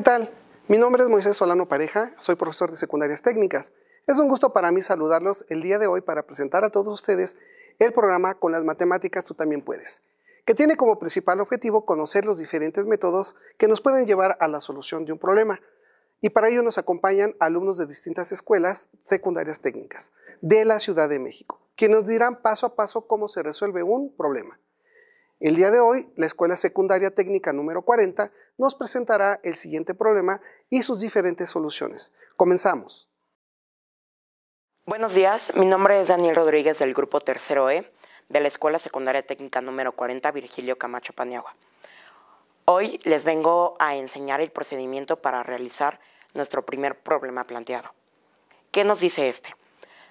¿qué tal? Mi nombre es Moisés Solano Pareja, soy profesor de secundarias técnicas. Es un gusto para mí saludarlos el día de hoy para presentar a todos ustedes el programa Con las Matemáticas Tú También Puedes, que tiene como principal objetivo conocer los diferentes métodos que nos pueden llevar a la solución de un problema. Y para ello nos acompañan alumnos de distintas escuelas secundarias técnicas de la Ciudad de México, quienes nos dirán paso a paso cómo se resuelve un problema. El día de hoy, la Escuela Secundaria Técnica Número 40 nos presentará el siguiente problema y sus diferentes soluciones. Comenzamos. Buenos días, mi nombre es Daniel Rodríguez del Grupo Tercero E de la Escuela Secundaria Técnica Número 40 Virgilio Camacho Paniagua. Hoy les vengo a enseñar el procedimiento para realizar nuestro primer problema planteado. ¿Qué nos dice este?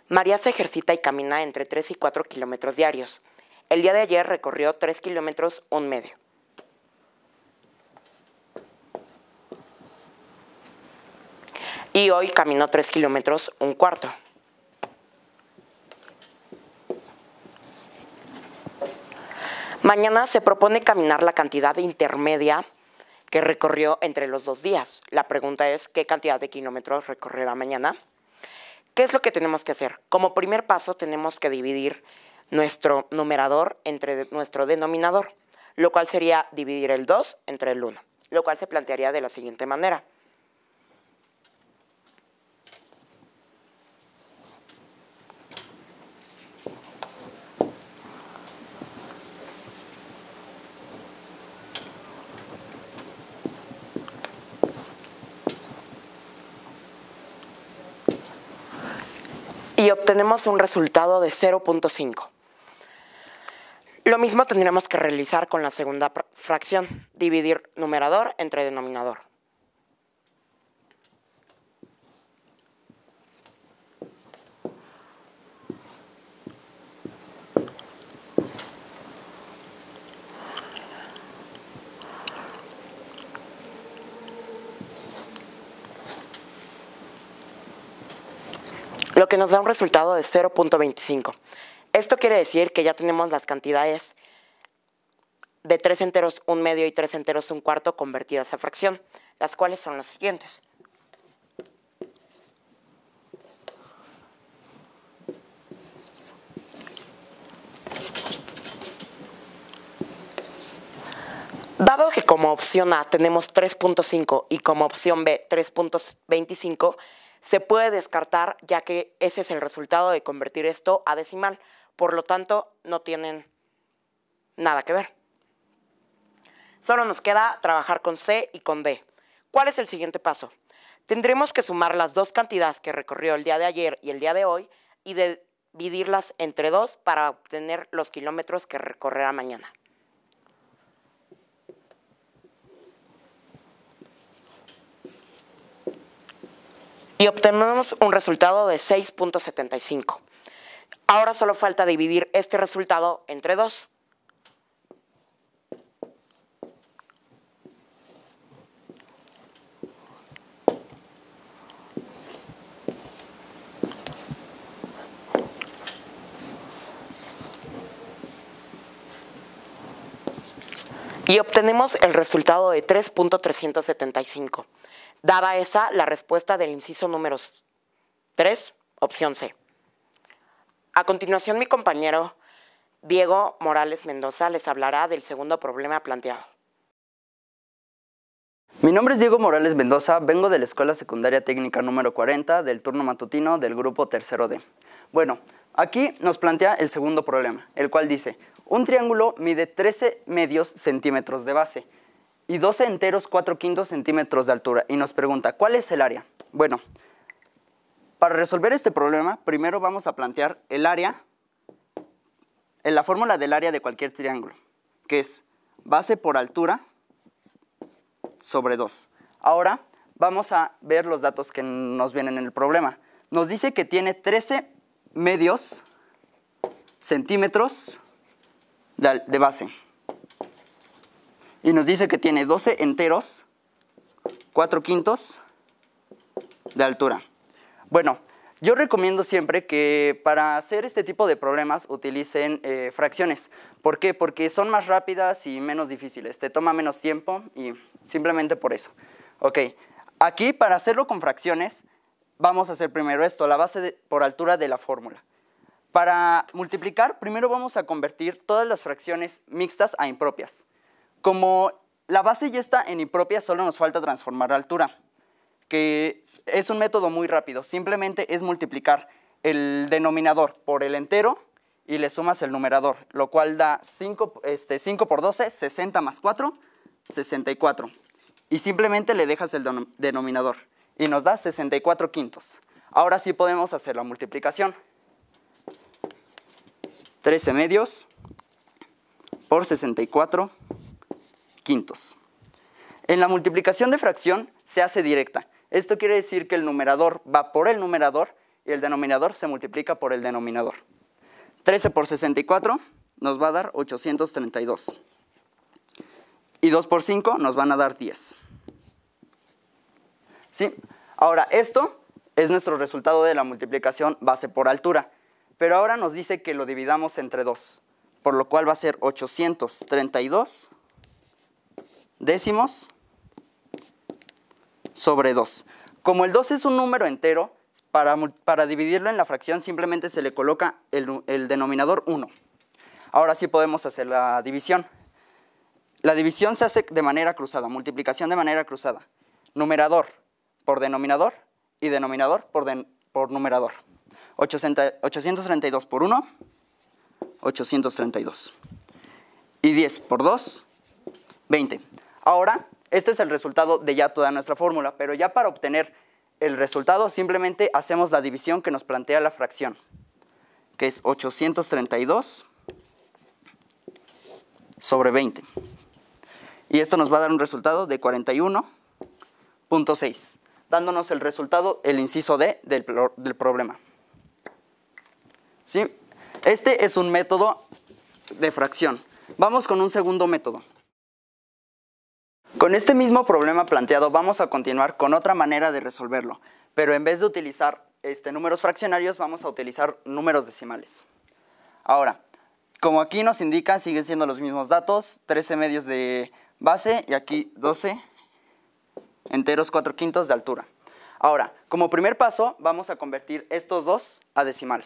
María se ejercita y camina entre 3 y 4 kilómetros diarios. El día de ayer recorrió 3 kilómetros un medio. Y hoy caminó 3 kilómetros un cuarto. Mañana se propone caminar la cantidad intermedia que recorrió entre los dos días. La pregunta es, ¿qué cantidad de kilómetros recorrerá mañana? ¿Qué es lo que tenemos que hacer? Como primer paso tenemos que dividir nuestro numerador entre nuestro denominador, lo cual sería dividir el 2 entre el 1, lo cual se plantearía de la siguiente manera. Y obtenemos un resultado de 0.5. Lo mismo tendremos que realizar con la segunda fracción, dividir numerador entre denominador. Lo que nos da un resultado de 0.25. Esto quiere decir que ya tenemos las cantidades de 3 enteros un medio y 3 enteros un cuarto convertidas a fracción, las cuales son las siguientes. Dado que como opción A tenemos 3.5 y como opción B 3.25, se puede descartar, ya que ese es el resultado de convertir esto a decimal. Por lo tanto, no tienen nada que ver. Solo nos queda trabajar con C y con D. ¿Cuál es el siguiente paso? Tendremos que sumar las dos cantidades que recorrió el día de ayer y el día de hoy y dividirlas entre 2 para obtener los kilómetros que recorrerá mañana. Y obtenemos un resultado de 6.75. Ahora solo falta dividir este resultado entre 2. Y obtenemos el resultado de 3.375. Dada esa, la respuesta del inciso número 3, opción C. A continuación, mi compañero Diego Morales Mendoza les hablará del segundo problema planteado. Mi nombre es Diego Morales Mendoza, vengo de la Escuela Secundaria Técnica Número 40 del turno matutino del Grupo Tercero D. Bueno, aquí nos plantea el segundo problema, el cual dice, un triángulo mide 13 medios centímetros de base y 12 enteros 4 quintos centímetros de altura, y nos pregunta, ¿cuál es el área? Bueno, para resolver este problema, primero vamos a plantear el área en la fórmula del área de cualquier triángulo, que es base por altura sobre 2. Ahora vamos a ver los datos que nos vienen en el problema. Nos dice que tiene 13 medios centímetros de base. Y nos dice que tiene 12 enteros, 4 quintos de altura. Bueno, yo recomiendo siempre que para hacer este tipo de problemas utilicen fracciones. ¿Por qué? Porque son más rápidas y menos difíciles. Te toma menos tiempo y simplemente por eso. Ok, aquí para hacerlo con fracciones, vamos a hacer primero esto, la base por altura de la fórmula. Para multiplicar, primero vamos a convertir todas las fracciones mixtas a impropias. Como la base ya está en impropia, solo nos falta transformar la altura, que es un método muy rápido. Simplemente es multiplicar el denominador por el entero y le sumas el numerador, lo cual da 5 por 12, 60 más 4, 64. Y simplemente le dejas el denominador y nos da 64 quintos. Ahora sí podemos hacer la multiplicación. 13 medios por 64 quintos. En la multiplicación de fracción se hace directa. Esto quiere decir que el numerador va por el numerador y el denominador se multiplica por el denominador. 13 por 64 nos va a dar 832. Y 2 por 5 nos van a dar 10. ¿Sí? Ahora, esto es nuestro resultado de la multiplicación base por altura. Pero ahora nos dice que lo dividamos entre 2, por lo cual va a ser 832 décimos sobre 2. Como el 2 es un número entero, para dividirlo en la fracción simplemente se le coloca el denominador 1. Ahora sí podemos hacer la división. La división se hace de manera cruzada, multiplicación de manera cruzada. Numerador por denominador y denominador por numerador. 832 por 1, 832. Y 10 por 2, 20. Ahora, este es el resultado de ya toda nuestra fórmula, pero ya para obtener el resultado simplemente hacemos la división que nos plantea la fracción, que es 832 sobre 20. Y esto nos va a dar un resultado de 41.6, dándonos el resultado, el inciso D del problema. ¿Sí? Este es un método de fracción. Vamos con un segundo método. Con este mismo problema planteado vamos a continuar con otra manera de resolverlo, pero en vez de utilizar números fraccionarios vamos a utilizar números decimales. Ahora, como aquí nos indica, siguen siendo los mismos datos, 13 medios de base y aquí 12 enteros 4 quintos de altura. Ahora, como primer paso vamos a convertir estos dos a decimal,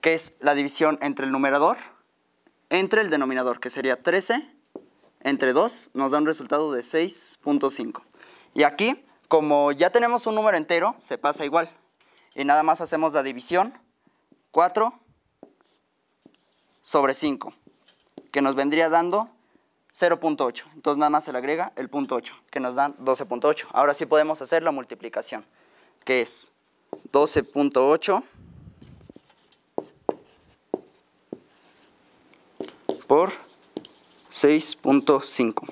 que es la división entre el numerador, entre el denominador, que sería 13 entre 2, nos da un resultado de 6.5. Y aquí, como ya tenemos un número entero, se pasa igual. Y nada más hacemos la división 4 sobre 5, que nos vendría dando 0.8. Entonces nada más se le agrega el punto 8, que nos dan 12.8. Ahora sí podemos hacer la multiplicación, que es 12.8 por 6.5.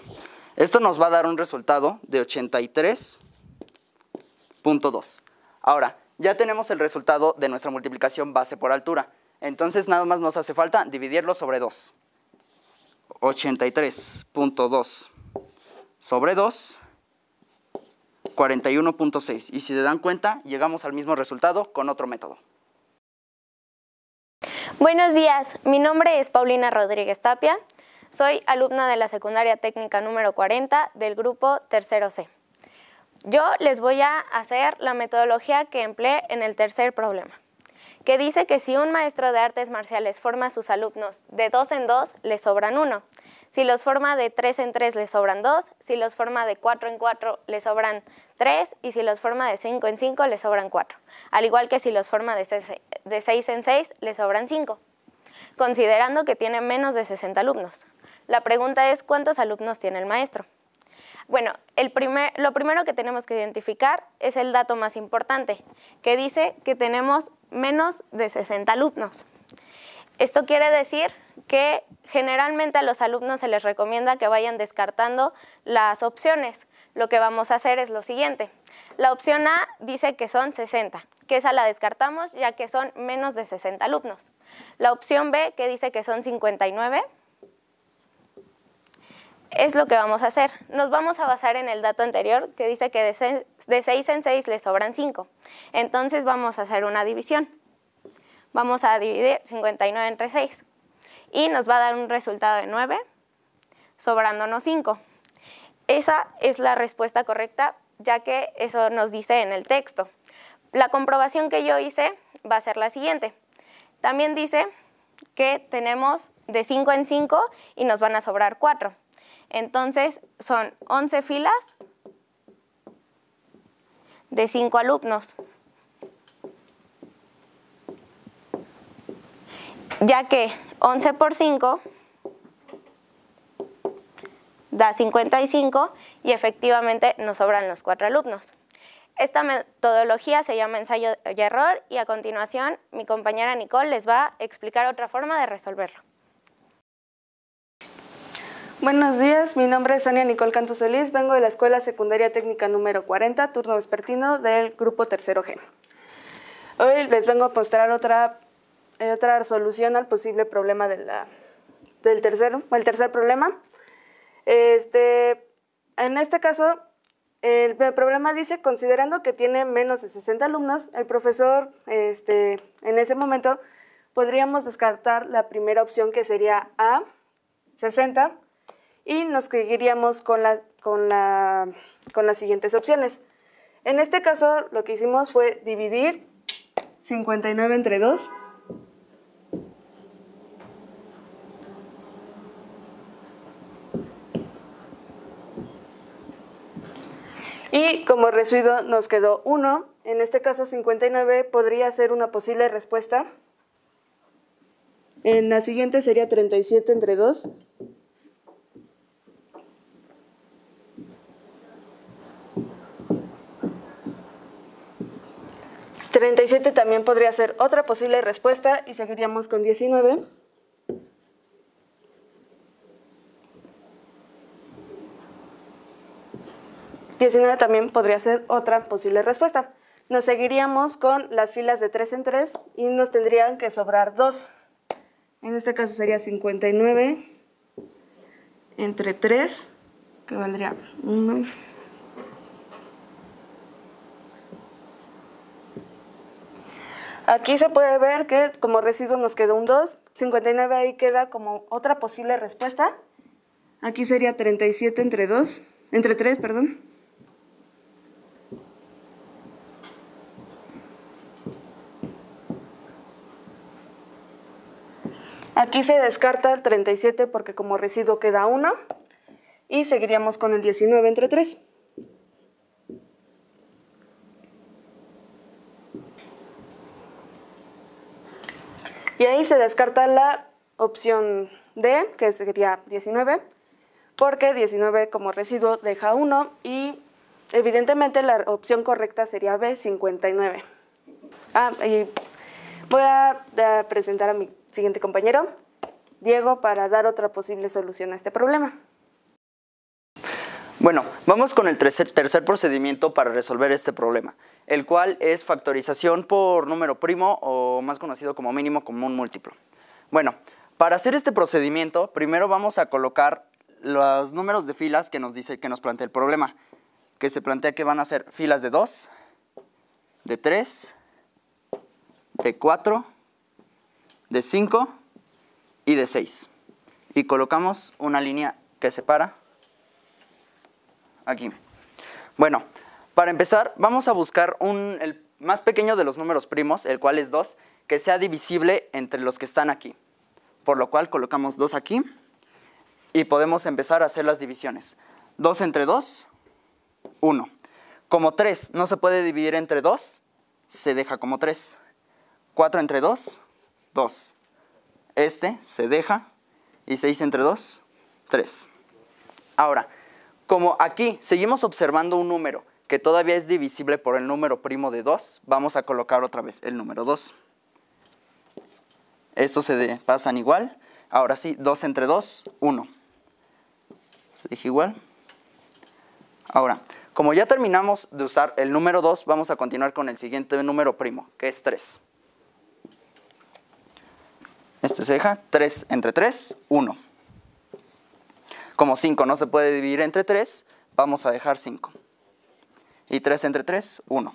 Esto nos va a dar un resultado de 83.2. Ahora, ya tenemos el resultado de nuestra multiplicación base por altura. Entonces, nada más nos hace falta dividirlo sobre 2. 83.2 sobre 2, 41.6. Y si se dan cuenta, llegamos al mismo resultado con otro método. Buenos días, mi nombre es Paulina Rodríguez Tapia, soy alumna de la Secundaria Técnica Número 40 del grupo Tercero C. Yo les voy a hacer la metodología que empleé en el tercer problema, que dice que si un maestro de artes marciales forma a sus alumnos de 2 en 2, les sobran 1. Si los forma de 3 en 3, les sobran 2. Si los forma de 4 en 4, les sobran 3. Y si los forma de 5 en 5, les sobran 4. Al igual que si los forma de 6 en 6, les sobran 5. Considerando que tiene menos de 60 alumnos. La pregunta es, ¿cuántos alumnos tiene el maestro? Bueno, lo primero que tenemos que identificar es el dato más importante, que dice que tenemos menos de 60 alumnos. Esto quiere decir que generalmente a los alumnos se les recomienda que vayan descartando las opciones. Lo que vamos a hacer es lo siguiente. La opción A dice que son 60, que esa la descartamos ya que son menos de 60 alumnos. La opción B, que dice que son 59, es lo que vamos a hacer. Nos vamos a basar en el dato anterior que dice que de 6 en 6 les sobran 5. Entonces vamos a hacer una división. Vamos a dividir 59 entre 6 y nos va a dar un resultado de 9, sobrándonos 5. Esa es la respuesta correcta ya que eso nos dice en el texto. La comprobación que yo hice va a ser la siguiente. También dice que tenemos de 5 en 5 y nos van a sobrar 4. Entonces, son 11 filas de 5 alumnos, ya que 11 por 5 da 55 y efectivamente nos sobran los 4 alumnos. Esta metodología se llama ensayo y error y a continuación mi compañera Nicole les va a explicar otra forma de resolverlo. Buenos días, mi nombre es Ania Nicole Cantosolís, vengo de la Escuela Secundaria Técnica Número 40, turno vespertino del grupo tercero G. Hoy les vengo a mostrar otra solución al posible problema del tercer problema. En este caso, el problema dice, considerando que tiene menos de 60 alumnos, el profesor, en ese momento, podríamos descartar la primera opción que sería A, 60, y nos seguiríamos con las siguientes opciones. En este caso, lo que hicimos fue dividir 59 entre 2, y como residuo nos quedó 1, en este caso 59 podría ser una posible respuesta. En la siguiente sería 37 entre 2. Entonces, 37 también podría ser otra posible respuesta y seguiríamos con 19. También podría ser otra posible respuesta. Nos seguiríamos con las filas de 3 en 3 y nos tendrían que sobrar 2. En este caso sería 59 entre 3, que valdría 1. Aquí se puede ver que como residuo nos quedó un 2. 59 ahí queda como otra posible respuesta. Aquí sería 37 entre 3. Aquí se descarta el 37 porque como residuo queda 1 y seguiríamos con el 19 entre 3. Y ahí se descarta la opción D, que sería 19, porque 19 como residuo deja 1 y evidentemente la opción correcta sería B, 59. Y voy a presentar a mi siguiente compañero, Diego, para dar otra posible solución a este problema. Bueno, vamos con el tercer procedimiento para resolver este problema, el cual es factorización por número primo o más conocido como mínimo común múltiplo. Bueno, para hacer este procedimiento, primero vamos a colocar los números de filas que nos dice que nos plantea el problema, que se plantea que van a ser filas de 2, de 3, de 4, de 5 y de 6. Y colocamos una línea que separa aquí. Bueno, para empezar vamos a buscar el más pequeño de los números primos, el cual es 2, que sea divisible entre los que están aquí. Por lo cual colocamos 2 aquí y podemos empezar a hacer las divisiones. 2 entre 2, 1. Como 3 no se puede dividir entre 2, se deja como 3. 4 entre 2, 2. Este se deja y 6 entre 2, 3. Ahora, como aquí seguimos observando un número que todavía es divisible por el número primo de 2, vamos a colocar otra vez el número 2. Estos se pasan igual. Ahora sí, 2 entre 2, 1. Se deja igual. Ahora, como ya terminamos de usar el número 2, vamos a continuar con el siguiente número primo, que es 3. Este se deja, 3 entre 3, 1. Como 5 no se puede dividir entre 3, vamos a dejar 5. Y 3 entre 3, 1.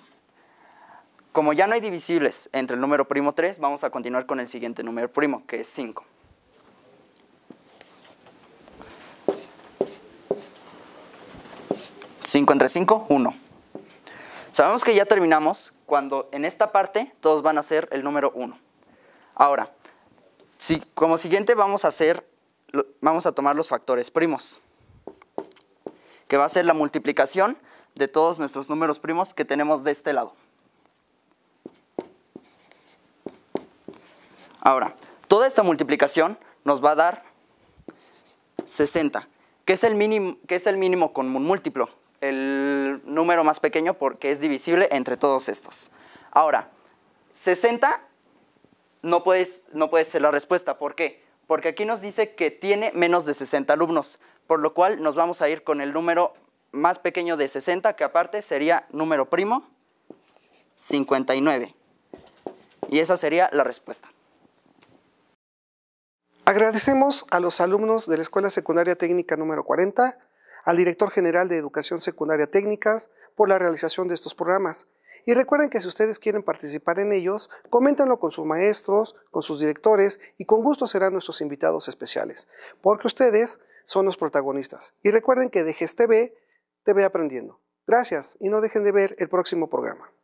Como ya no hay divisibles entre el número primo 3, vamos a continuar con el siguiente número primo, que es 5. ¿5 entre 5? 1. Sabemos que ya terminamos cuando en esta parte todos van a hacer el número 1. Ahora, como siguiente vamos a tomar los factores primos, que va a ser la multiplicación de todos nuestros números primos que tenemos de este lado. Ahora, toda esta multiplicación nos va a dar 60, que es el mínimo con un múltiplo, el número más pequeño porque es divisible entre todos estos. Ahora, 60 no puede ser la respuesta. ¿Por qué? Porque aquí nos dice que tiene menos de 60 alumnos, por lo cual nos vamos a ir con el número más pequeño de 60, que aparte sería número primo, 59. Y esa sería la respuesta. Agradecemos a los alumnos de la Escuela Secundaria Técnica Número 40, al Director General de Educación Secundaria Técnicas por la realización de estos programas. Y recuerden que si ustedes quieren participar en ellos, coméntenlo con sus maestros, con sus directores y con gusto serán nuestros invitados especiales, porque ustedes son los protagonistas. Y recuerden que DGESTV te ve aprendiendo. Gracias y no dejen de ver el próximo programa.